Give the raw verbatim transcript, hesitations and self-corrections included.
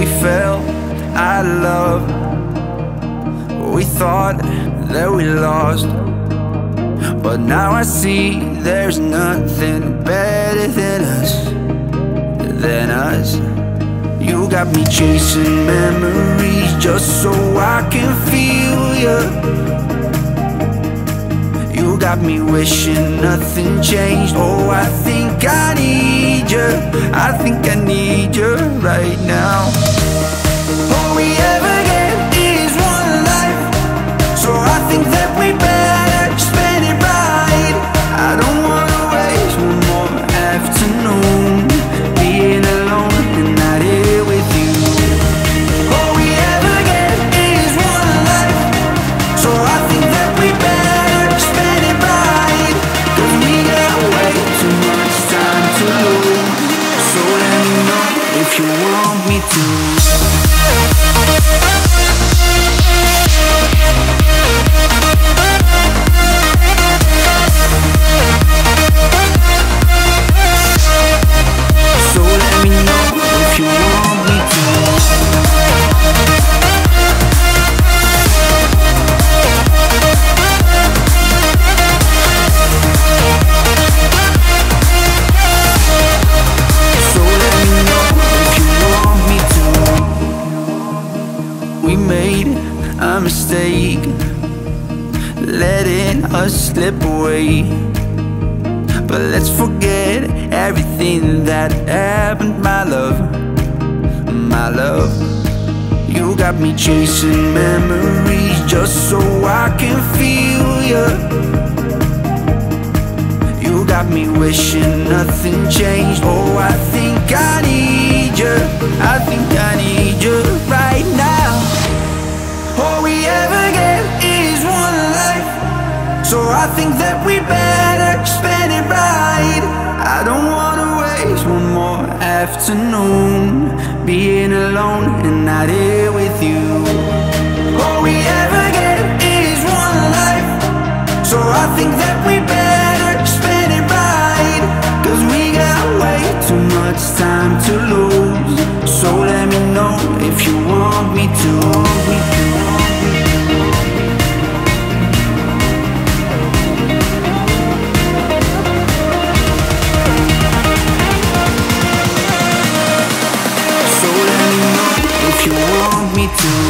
we fell out of love. We thought that we lost, but now I see there's nothing better than us, than us. You got me chasing memories just so I can feel you. You got me wishing nothing changed. Oh, I think I need you. I think I need you right now. All we ever get is one life, so I think that we better spend it right. I don't wanna waste one more afternoon being alone and not here with you. All we ever get is one life, so I think that we better spend it right. Cause we got way too much time to lose, so let me know if you want me to. We made a mistake, letting us slip away, but let's forget everything that happened, my love, my love. You got me chasing memories just so I can feel you. You got me wishing nothing changed. Oh, I think I need you. I think I need you right now. All we ever get is one life, so I think that we better spend it right. I don't wanna waste one more afternoon being alone and not here with you. All we ever get is one life, so I think that we better spend it right. Cause we got way too much time to lose, so let me know if you want me to. You want me to